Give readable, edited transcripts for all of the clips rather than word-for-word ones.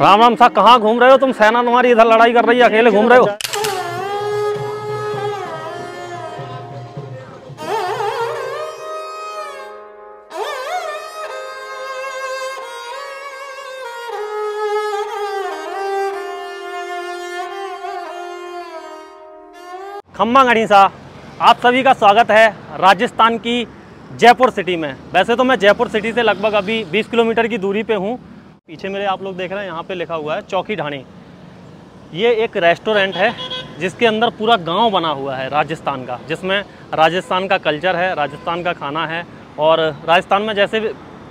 राम राम सा, कहाँ घूम रहे हो तुम? सेना तुम्हारी इधर लड़ाई कर रही है, अकेले घूम रहे हो। खम्मा घड़ी सा आप सभी का स्वागत है राजस्थान की जयपुर सिटी में। वैसे तो मैं जयपुर सिटी से लगभग अभी 20 किलोमीटर की दूरी पे हूँ। पीछे मेरे आप लोग देख रहे हैं, यहाँ पे लिखा हुआ है चौखी ढाणी। ये एक रेस्टोरेंट है जिसके अंदर पूरा गांव बना हुआ है राजस्थान का, जिसमें राजस्थान का कल्चर है, राजस्थान का खाना है। और राजस्थान में जैसे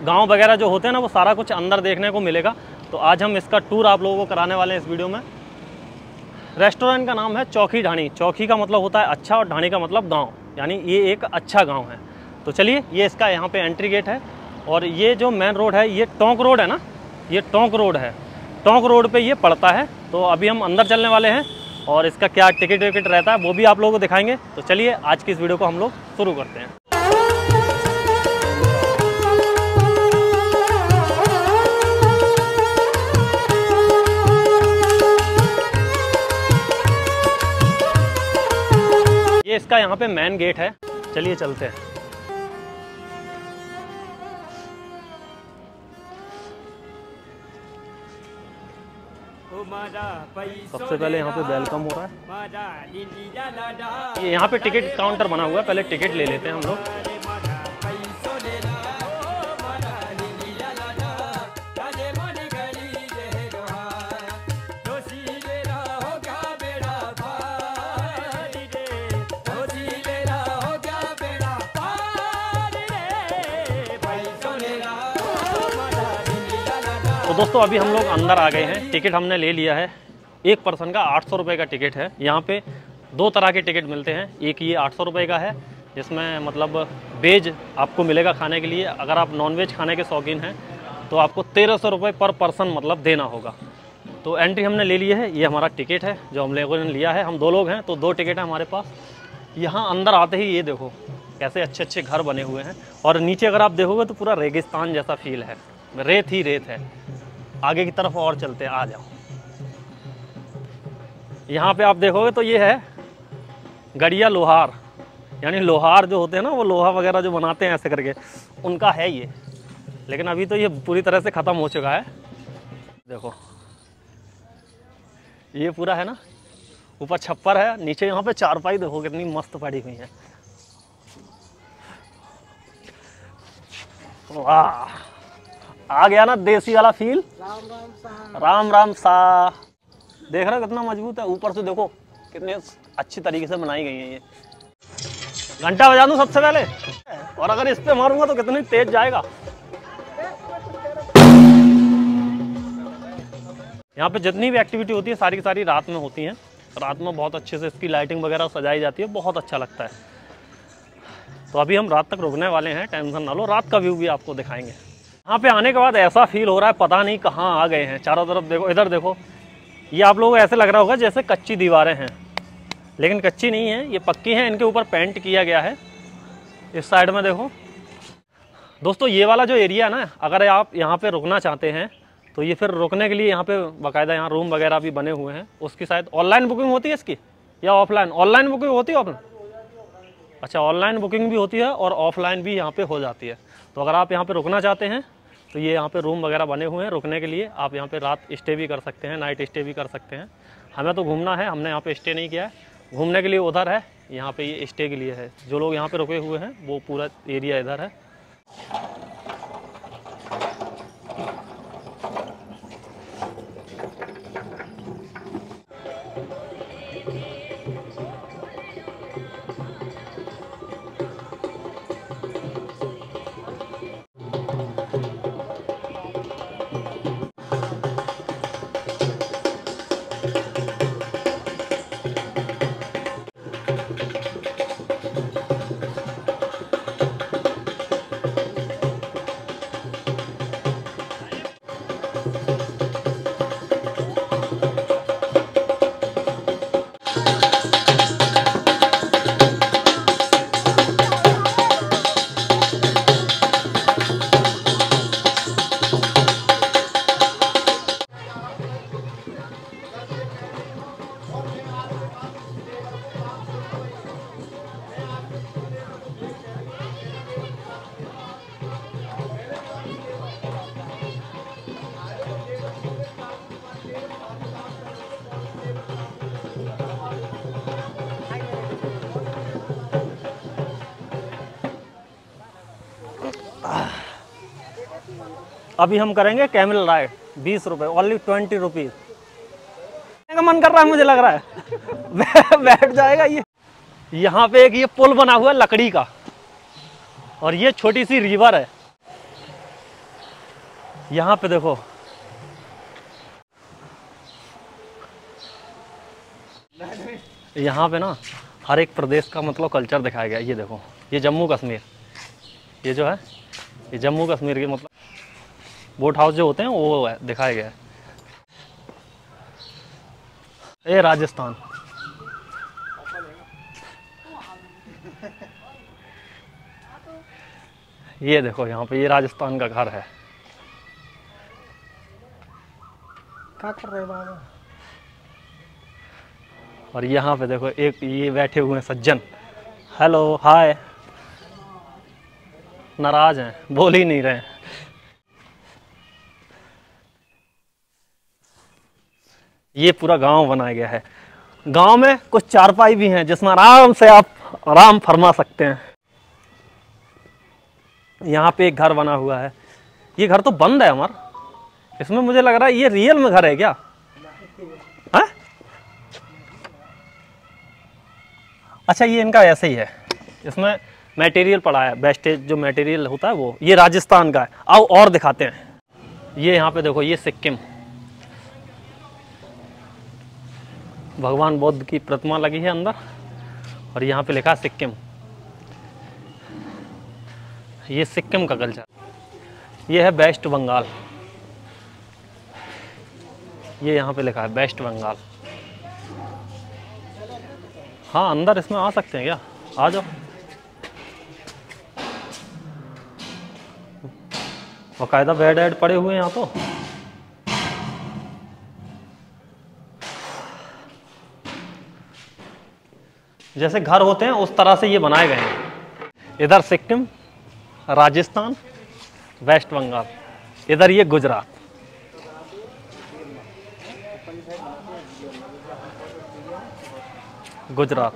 गाँव वगैरह जो होते हैं ना, वो सारा कुछ अंदर देखने को मिलेगा। तो आज हम इसका टूर आप लोगों को कराने वाले हैं इस वीडियो में। रेस्टोरेंट का नाम है चौखी ढाणी। चौखी का मतलब होता है अच्छा और ढाणी का मतलब गांव, यानी ये एक अच्छा गांव है। तो चलिए, ये इसका यहाँ पे एंट्री गेट है। और ये जो मेन रोड है, ये टोंक रोड है ना, ये टोंक रोड है। टोंक रोड पे ये पड़ता है। तो अभी हम अंदर चलने वाले हैं और इसका क्या टिकट विकेट रहता है वो भी आप लोगों को दिखाएंगे। तो चलिए, आज की इस वीडियो को हम लोग शुरू करते हैं। इसका यहाँ पे मेन गेट है, चलिए चलते हैं। सबसे पहले यहाँ पे वेलकम हो रहा है। ये यहाँ पे टिकट काउंटर बना हुआ है, पहले टिकट ले लेते हैं हम लोग। दोस्तों, अभी हम लोग अंदर आ गए हैं। टिकट हमने ले लिया है। एक पर्सन का 800 रुपये का टिकट है। यहाँ पे दो तरह के टिकट मिलते हैं। एक ये 800 रुपये का है, जिसमें मतलब वेज आपको मिलेगा खाने के लिए। अगर आप नॉनवेज खाने के शौकीन हैं तो आपको 1300 रुपये पर पर्सन मतलब देना होगा। तो एंट्री हमने ले ली है। ये हमारा टिकट है जो हम लोगों ने लिया है। हम दो लोग हैं तो दो टिकट है हमारे पास। यहाँ अंदर आते ही ये देखो कैसे अच्छे अच्छे घर बने हुए हैं। और नीचे अगर आप देखोगे तो पूरा रेगिस्तान जैसा फील है, रेत ही रेत है। आगे की तरफ और चलते, आ जाओ। यहाँ पे आप देखोगे तो ये है गड़िया लोहार, यानी लोहार जो होते हैं ना, वो लोहा वगैरह जो बनाते हैं ऐसे करके, उनका है ये। लेकिन अभी तो ये पूरी तरह से ख़त्म हो चुका है। देखो ये पूरा है ना, ऊपर छप्पर है, नीचे यहाँ पे चारपाई देखो कितनी मस्त पड़ी हुई है। वाह, आ गया ना देसी वाला फील। राम राम सा, देख रहे हो कितना मजबूत है। ऊपर से देखो कितने अच्छी तरीके से बनाई गई है। ये घंटा बजा दूं सबसे पहले, और अगर इस पे मारूंगा तो कितनी तेज जाएगा। यहाँ पे जितनी भी एक्टिविटी होती है सारी की सारी रात में होती है। रात में बहुत अच्छे से इसकी लाइटिंग वगैरह सजाई जाती है, बहुत अच्छा लगता है। तो अभी हम रात तक रुकने वाले हैं, टेंशन ना लो। रात का व्यू भी आपको दिखाएंगे। यहाँ पे आने के बाद ऐसा फील हो रहा है, पता नहीं कहाँ आ गए हैं। चारों तरफ देखो, इधर देखो। ये आप लोगों को ऐसे लग रहा होगा जैसे कच्ची दीवारें हैं, लेकिन कच्ची नहीं है, ये पक्की हैं। इनके ऊपर पेंट किया गया है। इस साइड में देखो दोस्तों, ये वाला जो एरिया है ना, अगर आप यहाँ पे रुकना चाहते हैं तो ये फिर रुकने के लिए यहाँ पे बाकायदा यहाँ रूम वगैरह भी बने हुए हैं। उसकी शायद ऑनलाइन बुकिंग होती है इसकी, या ऑफलाइन? ऑनलाइन बुकिंग होती है ऑफलाइन। अच्छा, ऑनलाइन बुकिंग भी होती है और ऑफलाइन भी यहाँ पे हो जाती है। तो अगर आप यहाँ पे रुकना चाहते हैं तो ये यहाँ पे रूम वगैरह बने हुए हैं रुकने के लिए। आप यहाँ पे रात स्टे भी कर सकते हैं, नाइट स्टे भी कर सकते हैं। हमें तो घूमना है, हमने यहाँ पे स्टे नहीं किया है। घूमने के लिए उधर है, यहाँ पे ये स्टे के लिए है। जो लोग यहाँ पे रुके हुए हैं वो पूरा एरिया इधर है। अभी हम करेंगे कैमल राइड 20 रुपए, ओनली 20 रुपीज। मन कर रहा है मुझे लग रहा है बैठ जाएगा ये। यहाँ पे एक ये पुल बना हुआ है लकड़ी का और ये छोटी सी रिवर है। यहाँ पे देखो यहाँ पे ना हर एक प्रदेश का मतलब कल्चर दिखाया गया। ये देखो ये जम्मू कश्मीर, ये जो है ये जम्मू कश्मीर के मतलब बोट हाउस जो होते हैं वो दिखाया गया है। ये राजस्थान, ये देखो यहाँ पे ये राजस्थान का घर है। क्या कर रहे बाबा? और यहाँ पे देखो एक ये बैठे हुए हैं सज्जन, हेलो हाय, नाराज हैं, बोल ही नहीं रहे। ये पूरा गांव बनाया गया है। गांव में कुछ चारपाई भी हैं जिसमें आराम से आप आराम फरमा सकते हैं। यहाँ पे एक घर बना हुआ है, ये घर तो बंद है हमारा, इसमें मुझे लग रहा है ये रियल में घर है क्या? अच्छा ये इनका ऐसे ही है, इसमें मटेरियल पड़ा है, वेस्टेज जो मटेरियल होता है वो। ये राजस्थान का है, आओ और दिखाते हैं। ये यहाँ पे देखो ये सिक्किम, भगवान बुद्ध की प्रतिमा लगी है अंदर और यहाँ पे लिखा है सिक्किम। ये सिक्किम का कल्चर। ये है वेस्ट बंगाल, ये यहाँ पे लिखा है वेस्ट बंगाल। हाँ अंदर इसमें आ सकते हैं क्या? आ जाओ। बाकायदा बेड एड पड़े हुए हैं यहाँ तो। जैसे घर होते हैं उस तरह से ये बनाए गए हैं। इधर सिक्किम, राजस्थान, वेस्ट बंगाल, इधर ये गुजरात। गुजरात,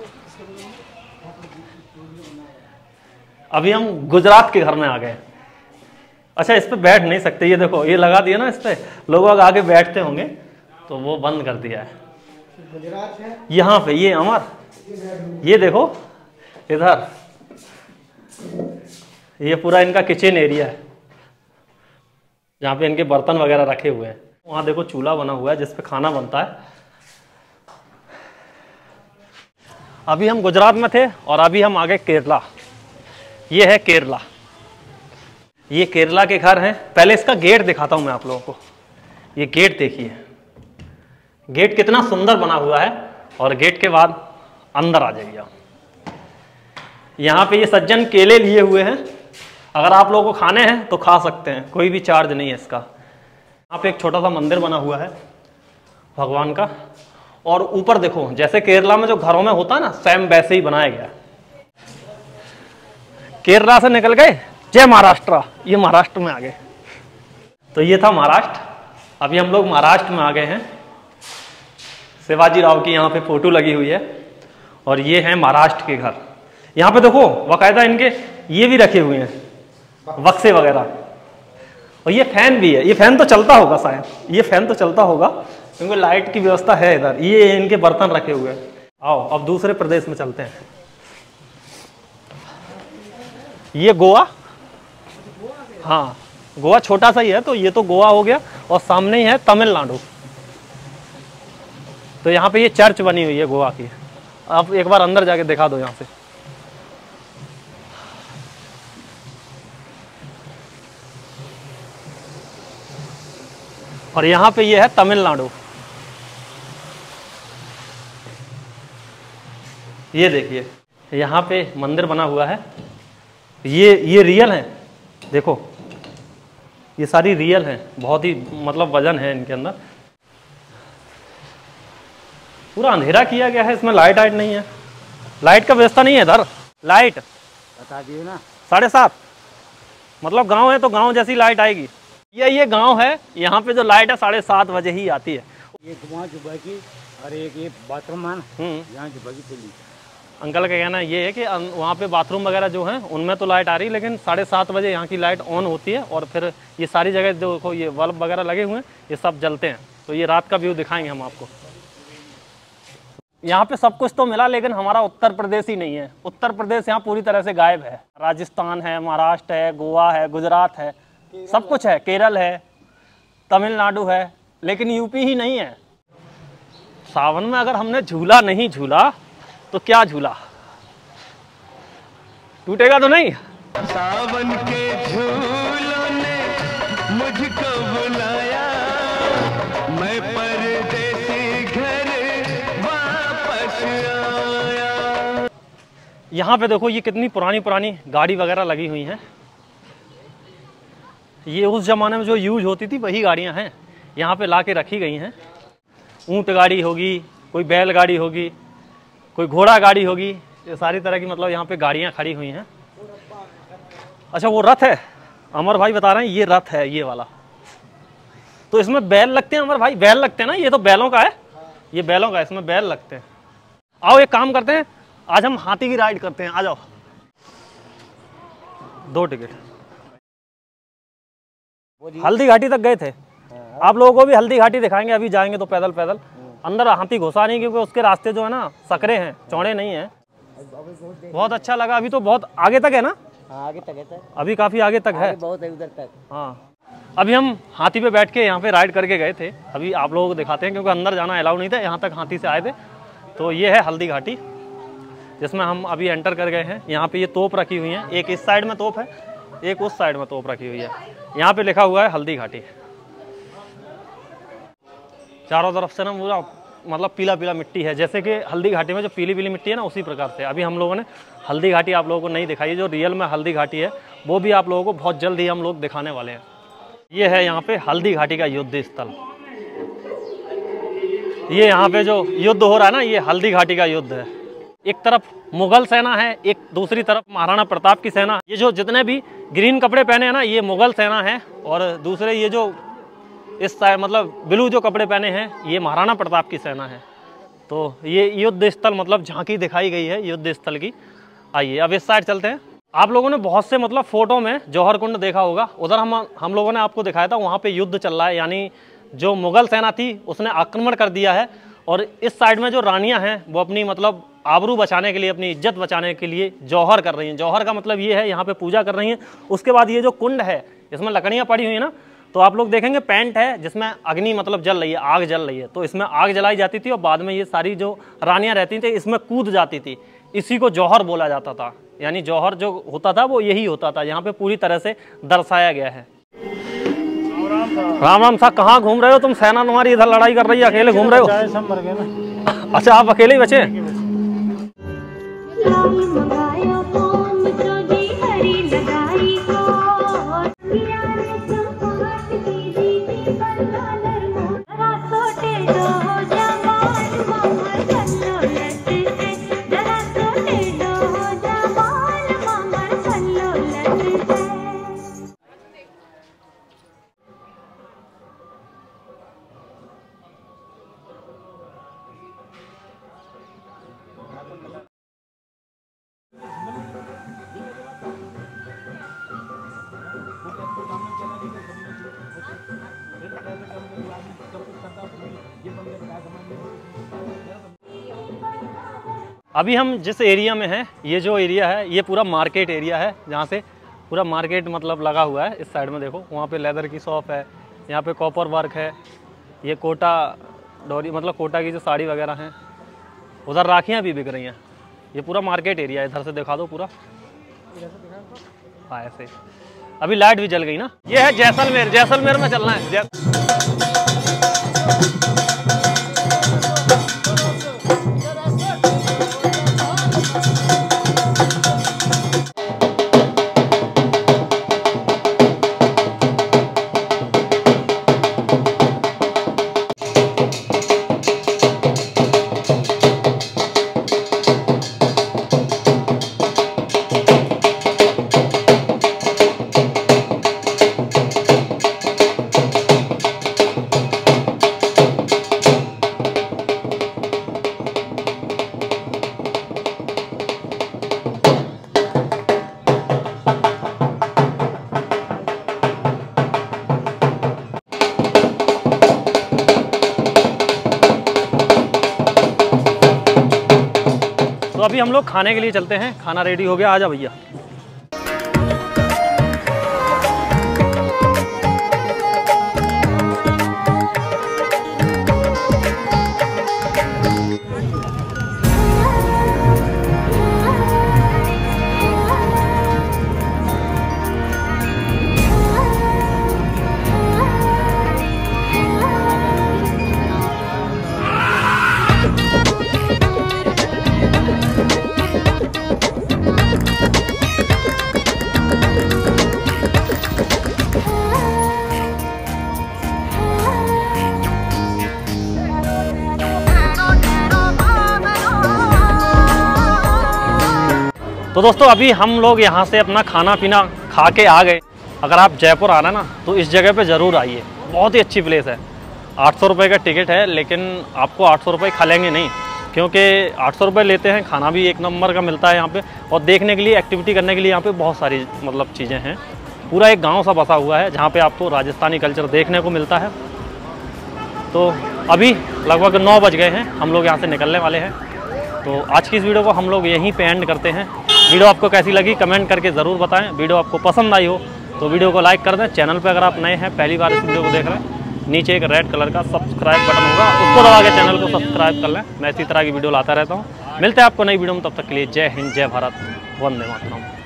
अभी हम गुजरात के घर में आ गए। अच्छा इस पे बैठ नहीं सकते, ये देखो ये लगा दिया ना, इस पे लोग आगे बैठते होंगे तो वो बंद कर दिया है। यहाँ पे ये अमर, ये देखो इधर ये पूरा इनका किचन एरिया है जहाँ पे इनके बर्तन वगैरह रखे हुए हैं। वहाँ देखो चूल्हा बना हुआ है जिसपे खाना बनता है। अभी हम गुजरात में थे और अभी हम आ गए केरला। ये है केरला, ये केरला के घर हैं। पहले इसका गेट दिखाता हूँ मैं आप लोगों को। ये गेट देखिए, गेट कितना सुंदर बना हुआ है। और गेट के बाद अंदर आ जाइए आप। यहाँ पे ये सज्जन केले लिए हुए हैं, अगर आप लोगों को खाने हैं तो खा सकते हैं, कोई भी चार्ज नहीं है इसका। यहाँ पे एक छोटा सा मंदिर बना हुआ है भगवान का। और ऊपर देखो जैसे केरला में जो घरों में होता है ना सेम वैसे ही बनाया गया। केरला से निकल गए, जय महाराष्ट्र, ये महाराष्ट्र में आ गए। तो ये था महाराष्ट्र, अभी हम लोग महाराष्ट्र में आ गए हैं। शिवाजी राव की यहाँ पे फोटो लगी हुई है और ये है महाराष्ट्र के घर। यहाँ पे देखो बाकायदा इनके ये भी रखे हुए हैं बक्से वगैरह। और ये फैन भी है, ये फैन तो चलता होगा शायद, ये फैन तो चलता होगा क्योंकि लाइट की व्यवस्था है इधर। ये इनके बर्तन रखे हुए हैं। आओ अब दूसरे प्रदेश में चलते हैं। ये गोवा, हाँ गोवा छोटा सा ही है तो ये तो गोवा हो गया। और सामने ही है तमिलनाडु। तो यहाँ पे ये चर्च बनी हुई है गोवा की, आप एक बार अंदर जाके दिखा दो यहाँ से। और यहाँ पे ये है तमिलनाडु, ये देखिए यहाँ पे मंदिर बना हुआ है। ये रियल है, देखो ये सारी रियल है, बहुत ही मतलब वजन है इनके अंदर। पूरा अंधेरा किया गया है, इसमें लाइट आइट नहीं है, लाइट का व्यवस्था नहीं है इधर। लाइट बता दिए ना 7:30, मतलब गांव है तो गांव जैसी लाइट आएगी। ये गांव है, यहाँ पे जो लाइट है 7:30 बजे ही आती है। ये जुबाकी और एक ये बाथरूम, यहाँ जुबाकी अंकल का कहना ये है कि वहाँ पे बाथरूम वगैरह जो हैं उनमें तो लाइट आ रही है, लेकिन 7:30 बजे यहाँ की लाइट ऑन होती है और फिर ये सारी जगह देखो ये बल्ब वगैरह लगे हुए हैं, ये सब जलते हैं। तो ये रात का व्यू दिखाएंगे हम आपको। यहाँ पे सब कुछ तो मिला लेकिन हमारा उत्तर प्रदेश ही नहीं है। उत्तर प्रदेश यहाँ पूरी तरह से गायब है। राजस्थान है, महाराष्ट्र है, गोवा है, गुजरात है, सब कुछ है, केरल है, तमिलनाडु है, लेकिन यूपी ही नहीं है। सावन में अगर हमने झूला नहीं झूला तो क्या झूला, टूटेगा तो नहीं। सावन के झूलों ने मुझको बुलाया, मैं परदेसी घर वापस आया। यहाँ पे देखो ये कितनी पुरानी पुरानी गाड़ी वगैरह लगी हुई हैं। ये उस जमाने में जो यूज होती थी वही गाड़ियाँ हैं, यहाँ पे लाके रखी गई हैं। ऊंट गाड़ी होगी, कोई बैल गाड़ी होगी, कोई घोड़ा गाड़ी होगी, ये सारी तरह की मतलब यहाँ पे गाड़ियाँ खड़ी हुई हैं। अच्छा वो रथ है, अमर भाई बता रहे हैं ये रथ है, ये वाला। तो इसमें बैल लगते हैं अमर भाई, बैल लगते हैं ना, ये तो बैलों का है, ये बैलों का है, इसमें बैल लगते हैं। आओ एक काम करते हैं, आज हम हाथी की राइड करते हैं, आ जाओ। 2 टिकट। हल्दी घाटी तक गए थे, आप लोगों को भी हल्दी घाटी दिखाएंगे। अभी जाएंगे तो पैदल पैदल, अंदर हाथी घुसा नहीं क्योंकि उसके रास्ते जो है ना सकरे हैं, चौड़े नहीं हैं। बहुत अच्छा लगा। अभी तो बहुत आगे तक है ना? आगे तक है, अभी काफी आगे तक है, बहुत है उधर तक। हाँ अभी हम हाथी पे बैठ के यहाँ पे राइड करके गए थे, अभी आप लोगों को दिखाते हैं क्योंकि अंदर जाना अलाउ नहीं था, यहाँ तक हाथी से आए थे। तो ये है हल्दी घाटी जिसमें हम अभी एंटर कर गए हैं। यहाँ पे ये तोप रखी हुई है, एक इस साइड में तोप है, एक उस साइड में तोप रखी हुई है। यहाँ पे लिखा हुआ है हल्दी घाटी। चारों तरफ से ना पूरा मतलब पीला पीला मिट्टी है, जैसे कि हल्दी घाटी में जो पीली पीली मिट्टी है ना उसी प्रकार से। अभी हम लोगों ने हल्दी घाटी आप लोगों को नहीं दिखाई है, जो रियल में हल्दी घाटी है वो भी आप लोगों को बहुत जल्द ही हम लोग दिखाने वाले हैं। ये है यहाँ पे हल्दी घाटी का युद्ध स्थल। ये यहाँ पे जो युद्ध हो रहा है ना ये हल्दी घाटी का युद्ध है। एक तरफ मुगल सेना है, एक दूसरी तरफ महाराणा प्रताप की सेना। ये जो जितने भी ग्रीन कपड़े पहने हैं ना ये मुगल सेना है, और दूसरे ये जो इस साइड मतलब ब्लू जो कपड़े पहने हैं ये महाराणा प्रताप की सेना है। तो ये युद्ध स्थल मतलब झांकी दिखाई गई है युद्ध स्थल की। आइए अब इस साइड चलते हैं। आप लोगों ने बहुत से मतलब फोटो में जौहर कुंड देखा होगा, उधर हम लोगों ने आपको दिखाया था, वहाँ पे युद्ध चल रहा है। यानी जो मुगल सेना थी उसने आक्रमण कर दिया है, और इस साइड में जो रानियाँ हैं वो अपनी मतलब आबरू बचाने के लिए, अपनी इज्जत बचाने के लिए जौहर कर रही हैं। जौहर का मतलब ये है यहाँ पे पूजा कर रही हैं। उसके बाद ये जो कुंड है इसमें लकड़ियाँ पड़ी हुई हैं ना, तो आप लोग देखेंगे पैंट है जिसमें अग्नि मतलब जल रही है, आग जल रही है। तो इसमें आग जलाई जाती थी और बाद में ये सारी जो रानियाँ रहती थी इसमें कूद जाती थी, इसी को जौहर बोला जाता था। यानी जौहर जो होता था वो यही होता था, यहाँ पे पूरी तरह से दर्शाया गया है। राम राम साहब, कहाँ घूम रहे हो तुम? सेना हमारी इधर लड़ाई कर रही है, अकेले घूम रहे हो? अच्छा आप अकेले ही बचे। अभी हम जिस एरिया में हैं ये जो एरिया है ये पूरा मार्केट एरिया है, जहाँ से पूरा मार्केट मतलब लगा हुआ है। इस साइड में देखो वहाँ पे लेदर की शॉप है, यहाँ पे कॉपर वर्क है, ये कोटा डोरी मतलब कोटा की जो साड़ी वगैरह हैं, उधर राखियाँ भी बिक रही हैं। ये पूरा मार्केट एरिया है, इधर से दिखा दो पूरा। हाँ ऐसे अभी लाइट भी जल गई ना। ये है जैसलमेर, जैसलमेर में चलना है। हम लोग खाने के लिए चलते हैं, खाना रेडी हो गया, आ जा भैया। तो दोस्तों अभी हम लोग यहाँ से अपना खाना पीना खा के आ गए। अगर आप जयपुर आना ना तो इस जगह पे ज़रूर आइए, बहुत ही अच्छी प्लेस है। 800 रुपये का टिकट है, लेकिन आपको 800 रुपये खा लेंगे नहीं, क्योंकि 800 रुपये लेते हैं, खाना भी एक नंबर का मिलता है यहाँ पे, और देखने के लिए, एक्टिविटी करने के लिए यहाँ पे बहुत सारी मतलब चीज़ें हैं। पूरा एक गाँव सा बसा हुआ है जहाँ पर आपको राजस्थानी कल्चर देखने को मिलता है। तो अभी लगभग 9 बज गए हैं, हम लोग यहाँ से निकलने वाले हैं। तो आज की इस वीडियो को हम लोग यहीं पे एंड करते हैं। वीडियो आपको कैसी लगी कमेंट करके ज़रूर बताएं। वीडियो आपको पसंद आई हो तो वीडियो को लाइक कर दें। चैनल पे अगर आप नए हैं, पहली बार इस वीडियो को देख रहे हैं, नीचे एक रेड कलर का सब्सक्राइब बटन होगा, उसको दबा के चैनल को सब्सक्राइब कर लें। मैं इसी तरह की वीडियो लाता रहता हूँ। मिलते हैं आपको नई वीडियो में, तब तक के लिए जय हिंद, जय भारत, वंदे मातरम।